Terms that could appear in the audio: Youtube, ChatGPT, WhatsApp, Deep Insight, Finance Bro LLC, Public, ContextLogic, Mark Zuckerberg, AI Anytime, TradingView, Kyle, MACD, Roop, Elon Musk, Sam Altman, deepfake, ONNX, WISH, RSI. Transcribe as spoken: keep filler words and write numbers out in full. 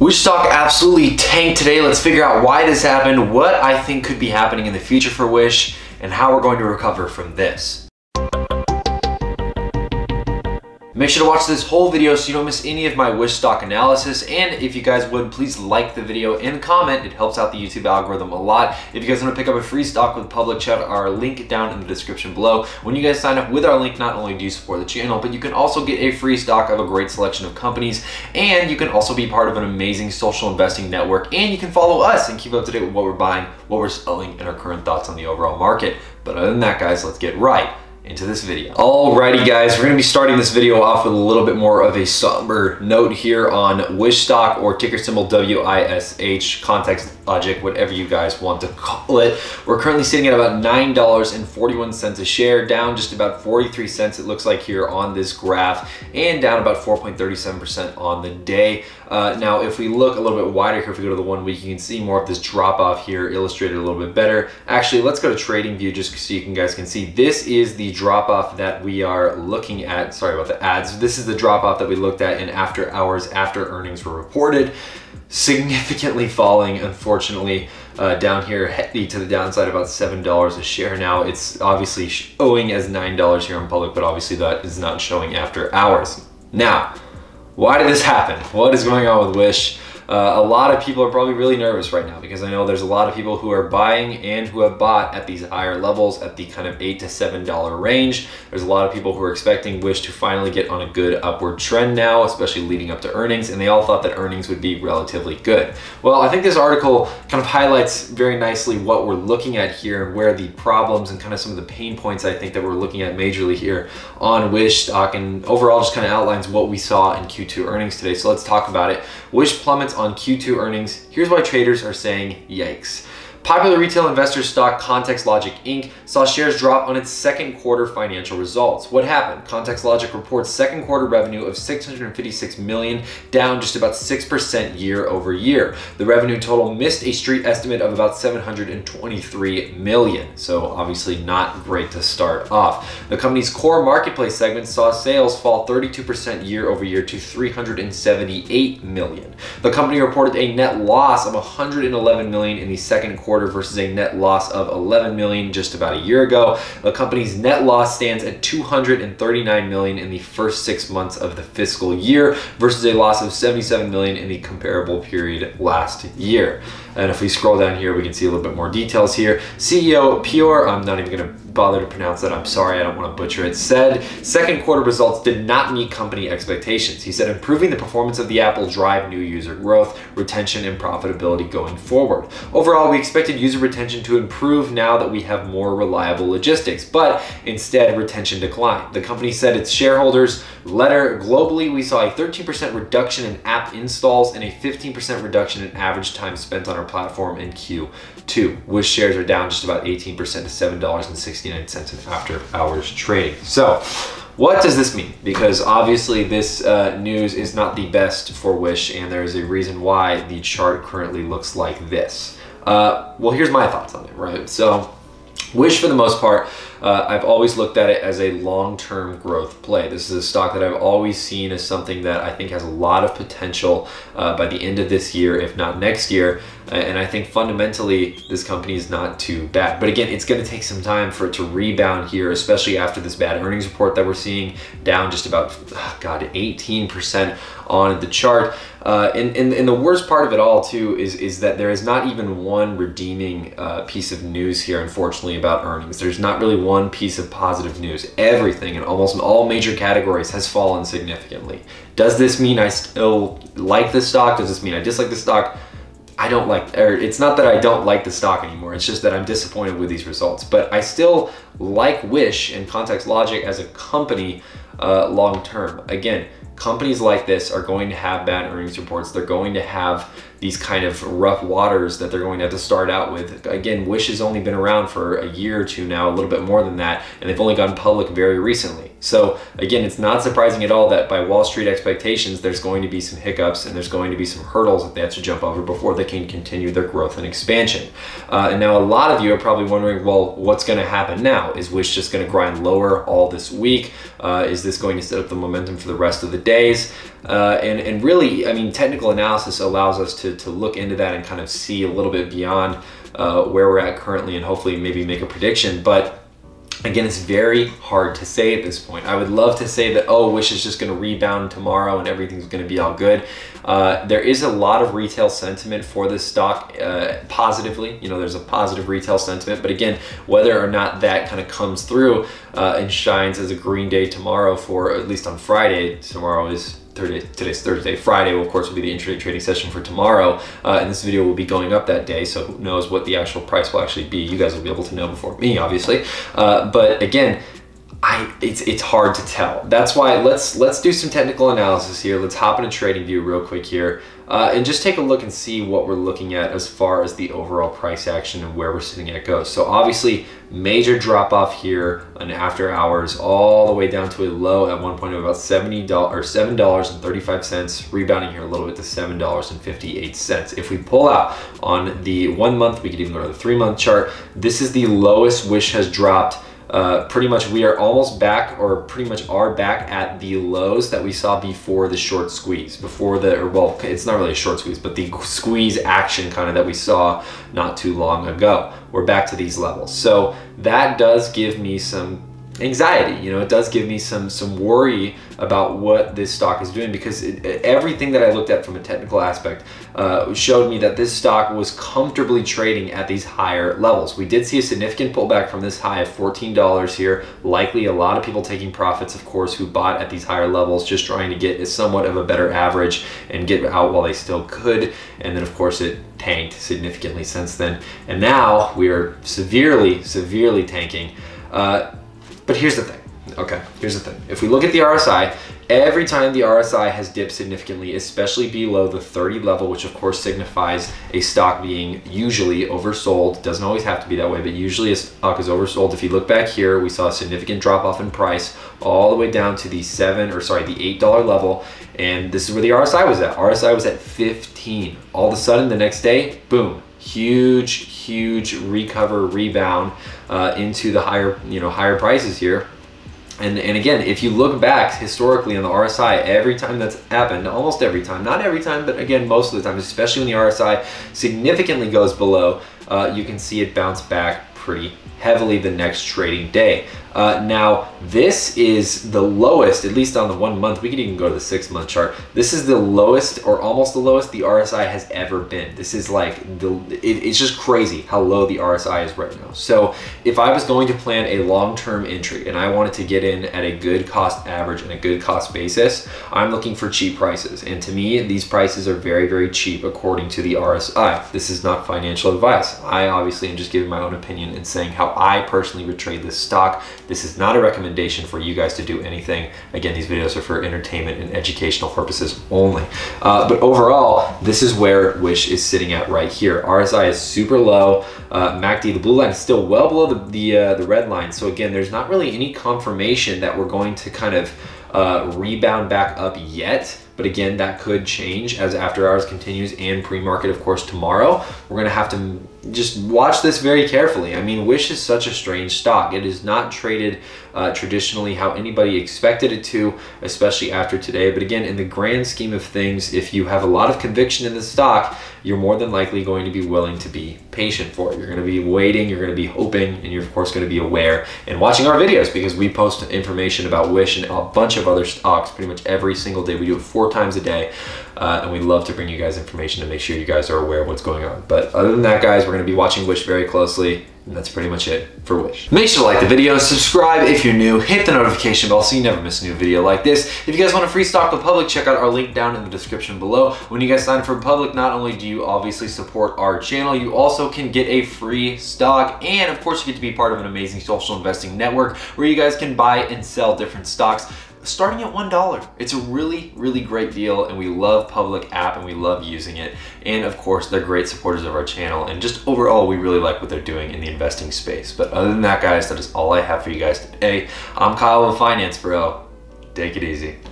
Wish stock absolutely tanked today. Let's figure out why this happened, what I think could be happening in the future for Wish, and how we're going to recover from this. Make sure to watch this whole video so you don't miss any of my Wish stock analysis. And if you guys would, please like the video and comment. It helps out the YouTube algorithm a lot. If you guys want to pick up a free stock with Public, check out our link down in the description below. When you guys sign up with our link, not only do you support the channel, but you can also get a free stock of a great selection of companies. And you can also be part of an amazing social investing network. And you can follow us and keep up to date with what we're buying, what we're selling, and our current thoughts on the overall market. But other than that, guys, let's get right into this video. Alrighty guys, we're gonna be starting this video off with a little bit more of a somber note here on Wish stock, or ticker symbol W I S H, ContextLogic, whatever you guys want to call it. We're currently sitting at about nine dollars and forty-one cents a share, down just about forty-three cents it looks like here on this graph, and down about four point three seven percent on the day. Uh, now if we look a little bit wider here, if we go to the one week, you can see more of this drop off here illustrated a little bit better. Actually, let's go to TradingView just so you can, guys can see. This is the drop-off that we are looking at. Sorry about the ads. This is the drop-off that we looked at in after hours after earnings were reported. Significantly falling, unfortunately, uh, down here heavy to the downside, about seven dollars a share now. It's obviously showing as nine dollars here in Public, but obviously that is not showing after hours. Now, why did this happen? What is going on with Wish? Uh, a lot of people are probably really nervous right now, because I know there's a lot of people who are buying and who have bought at these higher levels at the kind of eight to seven dollar range. There's a lot of people who are expecting Wish to finally get on a good upward trend now, especially leading up to earnings, and they all thought that earnings would be relatively good. Well, I think this article kind of highlights very nicely what we're looking at here and where the problems and kind of some of the pain points I think that we're looking at majorly here on Wish stock, and overall just kind of outlines what we saw in Q two earnings today. So let's talk about it. Wish plummets on Q two earnings. Here's why traders are saying yikes. Popular retail investor stock ContextLogic Incorporated saw shares drop on its second quarter financial results. What happened? ContextLogic reports second quarter revenue of six hundred fifty-six million dollars, down just about six percent year over year. The revenue total missed a street estimate of about seven hundred twenty-three million dollars, so obviously not great to start off. The company's core marketplace segment saw sales fall thirty-two percent year over year to three hundred seventy-eight million dollars. The company reported a net loss of one hundred eleven million dollars in the second quarter versus a net loss of eleven million dollars just about a year ago. The company's net loss stands at two hundred thirty-nine million dollars in the first six months of the fiscal year versus a loss of seventy-seven million dollars in the comparable period last year. And if we scroll down here, we can see a little bit more details here. C E O Pure, I'm not even going to bother to pronounce that, I'm sorry, I don't want to butcher it, said second quarter results did not meet company expectations. He said improving the performance of the app will drive new user growth, retention, and profitability going forward. Overall, we expected user retention to improve now that we have more reliable logistics, but instead retention declined. The company said its shareholders letter, globally we saw a thirteen percent reduction in app installs and a fifteen percent reduction in average time spent on our platform in Q two. Wish shares are down just about eighteen percent to seven dollars and sixty cents. sixty-nine cents in after hours trading. So what does this mean? Because obviously this uh, news is not the best for Wish, and there is a reason why the chart currently looks like this. Uh, well, here's my thoughts on it, right? So Wish, for the most part, uh, I've always looked at it as a long-term growth play. This is a stock that I've always seen as something that I think has a lot of potential uh, by the end of this year, if not next year. And I think fundamentally, this company is not too bad. But again, it's going to take some time for it to rebound here, especially after this bad earnings report that we're seeing, down just about, oh God, eighteen percent on the chart. Uh, and, and, and the worst part of it all, too, is, is that there is not even one redeeming uh, piece of news here, unfortunately, about earnings. There's not really one piece of positive news. Everything in almost all major categories has fallen significantly. Does this mean I still like this stock? Does this mean I dislike this stock? I don't like, or it's not that I don't like the stock anymore, it's just that I'm disappointed with these results. But I still like Wish and ContextLogic as a company uh, long term. Again, companies like this are going to have bad earnings reports. They're going to have these kind of rough waters that they're going to have to start out with. Again, Wish has only been around for a year or two now, a little bit more than that, and they've only gone public very recently. So again, it's not surprising at all that by Wall Street expectations, there's going to be some hiccups and there's going to be some hurdles that they have to jump over before they can continue their growth and expansion. Uh, and now a lot of you are probably wondering, well, what's going to happen now? Is Wish just going to grind lower all this week? Uh, is this going to set up the momentum for the rest of the days? Uh, and, and really, I mean, technical analysis allows us to, to look into that and kind of see a little bit beyond uh, where we're at currently and hopefully maybe make a prediction. But again, it's very hard to say at this point. I would love to say that, oh, Wish is just gonna rebound tomorrow and everything's gonna be all good. Uh, there is a lot of retail sentiment for this stock uh, positively. You know, there's a positive retail sentiment, but again, whether or not that kind of comes through uh, and shines as a green day tomorrow for, at least on Friday, tomorrow is Thursday, today's Thursday, Friday will of course will be the intraday trading session for tomorrow, uh, and this video will be going up that day, so who knows what the actual price will actually be. You guys will be able to know before me, obviously, uh, but again, I, it's, it's hard to tell. That's why let's, let's do some technical analysis here. Let's hop into TradingView real quick here uh, and just take a look and see what we're looking at as far as the overall price action and where we're sitting at goes. So obviously major drop off here and after hours all the way down to a low at one point of about seventy dollars or seven dollars and thirty-five cents, rebounding here a little bit to seven dollars and fifty-eight cents. If we pull out on the one month, we could even go to the three month chart. This is the lowest Wish has dropped. Uh, pretty much we are almost back or pretty much are back at the lows that we saw before the short squeeze, before the, or well, it's not really a short squeeze, but the squeeze action kind of that we saw not too long ago. We're back to these levels. So that does give me some anxiety. You know, it does give me some, some worry about what this stock is doing, because it, everything that I looked at from a technical aspect uh, showed me that this stock was comfortably trading at these higher levels. We did see a significant pullback from this high of fourteen dollars here, likely a lot of people taking profits, of course, who bought at these higher levels, just trying to get somewhat of a better average and get out while they still could. And then of course it tanked significantly since then. And now we are severely, severely tanking. Uh, But here's the thing, okay, here's the thing. If we look at the R S I, every time the R S I has dipped significantly, especially below the thirty level, which of course signifies a stock being usually oversold, doesn't always have to be that way, but usually a stock is oversold. If you look back here, we saw a significant drop off in price all the way down to the seven, or sorry, the eight dollar level. And this is where the R S I was at. R S I was at fifteen. All of a sudden the next day, boom. Huge, huge recover rebound uh, into the higher, you know, higher prices here. And, and again, if you look back historically on the R S I, every time that's happened, almost every time, not every time, but again, most of the time, especially when the R S I significantly goes below, uh, you can see it bounce back pretty heavily the next trading day. Uh, now, this is the lowest, at least on the one month, we could even go to the six month chart. This is the lowest or almost the lowest the R S I has ever been. This is like, the, it, it's just crazy how low the R S I is right now. So if I was going to plan a long-term entry and I wanted to get in at a good cost average and a good cost basis, I'm looking for cheap prices. And to me, these prices are very, very cheap according to the R S I. This is not financial advice. I obviously am just giving my own opinion and saying how I personally would trade this stock. This is not a recommendation for you guys to do anything. Again, these videos are for entertainment and educational purposes only. Uh, but overall, this is where Wish is sitting at right here. R S I is super low. Uh, M A C D, the blue line, is still well below the, the, uh, the red line. So again, there's not really any confirmation that we're going to kind of uh, rebound back up yet. But again, that could change as after hours continues and pre-market, of course, tomorrow. We're gonna have to just watch this very carefully. I mean, Wish is such a strange stock. It is not traded uh, traditionally how anybody expected it to, especially after today. But again, in the grand scheme of things, if you have a lot of conviction in the stock, you're more than likely going to be willing to be patient for it. You're gonna be waiting, you're gonna be hoping, and you're of course gonna be aware and watching our videos, because we post information about Wish and a bunch of other stocks pretty much every single day. We do it four times a day. Uh, and we love to bring you guys information to make sure you guys are aware of what's going on. But other than that, guys, we're gonna be watching Wish very closely, and that's pretty much it for Wish. Make sure to like the video, subscribe if you're new, hit the notification bell so you never miss a new video like this. If you guys want a free stock with Public, check out our link down in the description below. When you guys sign up for Public, not only do you obviously support our channel, you also can get a free stock, and of course you get to be part of an amazing social investing network where you guys can buy and sell different stocks. starting at one dollar. It's a really, really great deal, and we love Public app and we love using it. And of course, they're great supporters of our channel, and just overall, we really like what they're doing in the investing space. But other than that, guys, that is all I have for you guys today. I'm Kyle with Finance Bro. Take it easy.